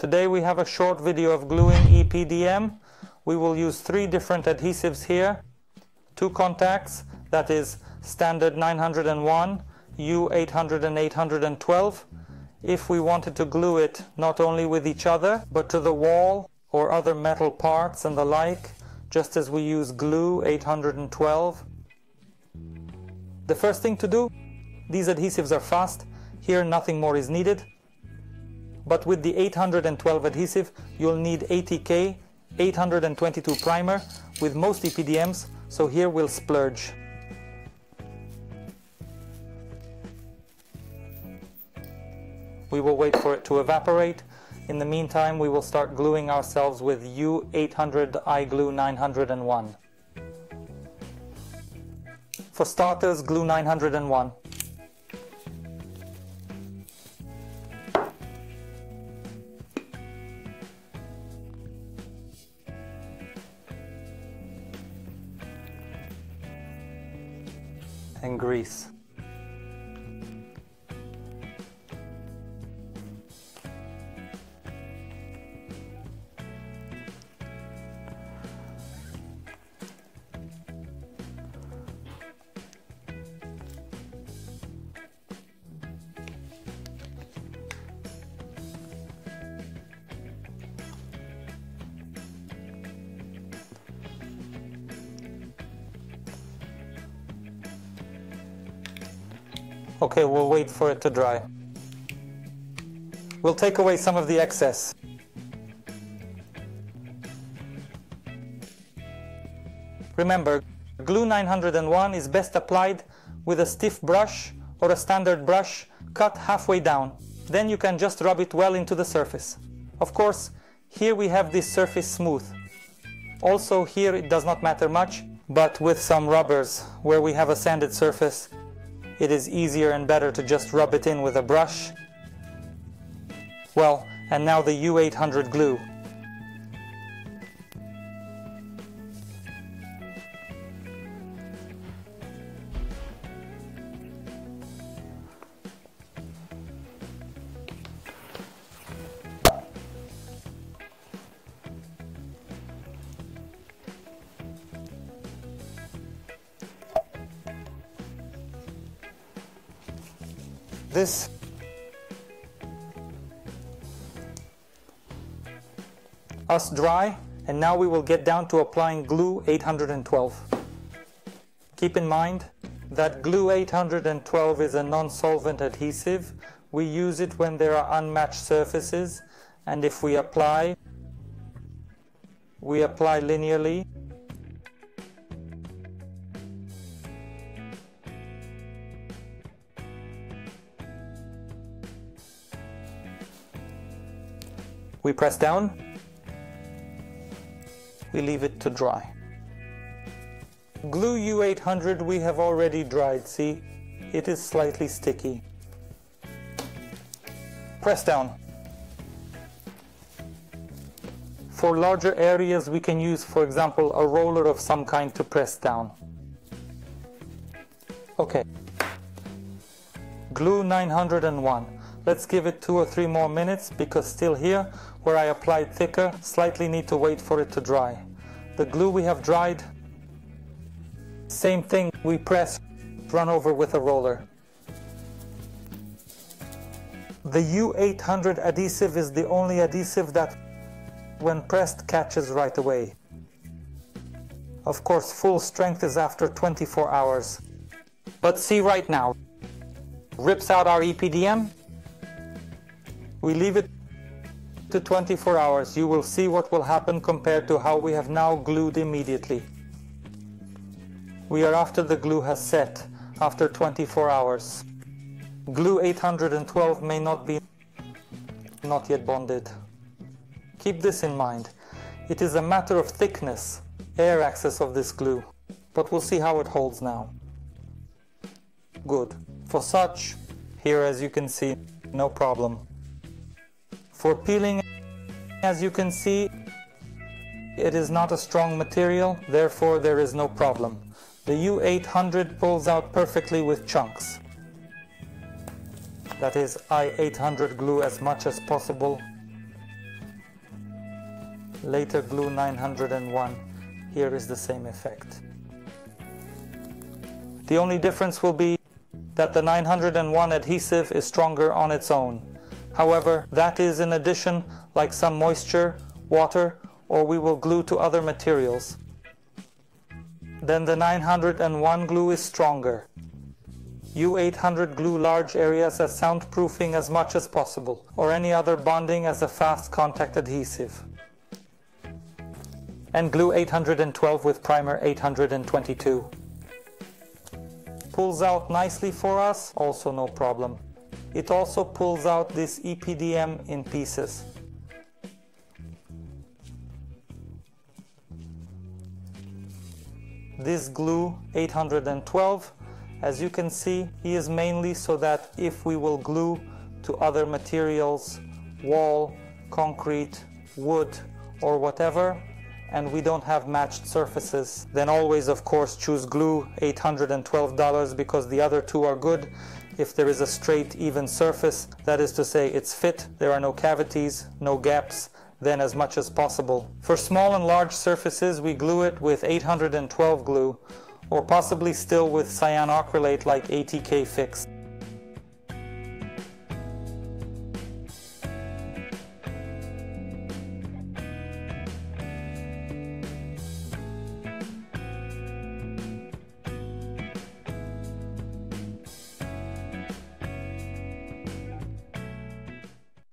Today we have a short video of gluing EPDM. We will use three different adhesives here. Two contacts, that is standard 901, U800 and 812. If we wanted to glue it not only with each other, but to the wall or other metal parts and the like, just as we use glue 812. The first thing to do, these adhesives are fast. Here nothing more is needed. But with the 812 adhesive, you'll need ATK 822 primer with most EPDMs, so here we'll splurge. We will wait for it to evaporate. In the meantime, we will start gluing ourselves with U800 iGlue 901. For starters, glue 901. And grease. Okay, we'll wait for it to dry. We'll take away some of the excess. Remember, glue 901 is best applied with a stiff brush or a standard brush cut halfway down. Then you can just rub it well into the surface. Of course, here we have this surface smooth. Also here it does not matter much, but with some rubbers where we have a sanded surface, it is easier and better to just rub it in with a brush. Well, and now the U800 glue. This us dry, and now we will get down to applying glue 812. Keep in mind that glue 812 is a non-solvent adhesive. We use it when there are unmatched surfaces, and if we apply linearly. We press down, we leave it to dry. Glue U800 we have already dried, see? It is slightly sticky. Press down. For larger areas we can use, for example, a roller of some kind to press down. Okay. Glue 901. Let's give it 2 or 3 more minutes, because still here, where I applied thicker, slightly need to wait for it to dry. The glue we have dried, same thing, we press, run over with a roller. The U800 adhesive is the only adhesive that, when pressed, catches right away. Of course, full strength is after 24 hours. But see right now, rips out our EPDM. We leave it to 24 hours. You will see what will happen compared to how we have now glued immediately. We are after the glue has set, after 24 hours. Glue 812 may not yet bonded. Keep this in mind. It is a matter of thickness, air access of this glue. But we'll see how it holds now. Good. For such, here as you can see, no problem. For peeling, as you can see, it is not a strong material, therefore there is no problem. The U800 pulls out perfectly with chunks. That is, I800 glue as much as possible. Later glue 901. Here is the same effect. The only difference will be that the 901 adhesive is stronger on its own. However, that is in addition, like some moisture, water, or we will glue to other materials. Then the 901 glue is stronger. U800 glue large areas as soundproofing as much as possible, or any other bonding as a fast contact adhesive. And glue 812 with primer 822. Pulls out nicely for us, also no problem. It also pulls out this EPDM in pieces. This glue 812, as you can see, is mainly so that if we will glue to other materials, wall, concrete, wood, or whatever, and we don't have matched surfaces, then always of course choose glue $812, because the other two are good if there is a straight, even surface, that is to say it's fit, there are no cavities, no gaps, then as much as possible. For small and large surfaces we glue it with 812 glue, or possibly still with cyanoacrylate like ATK Fix.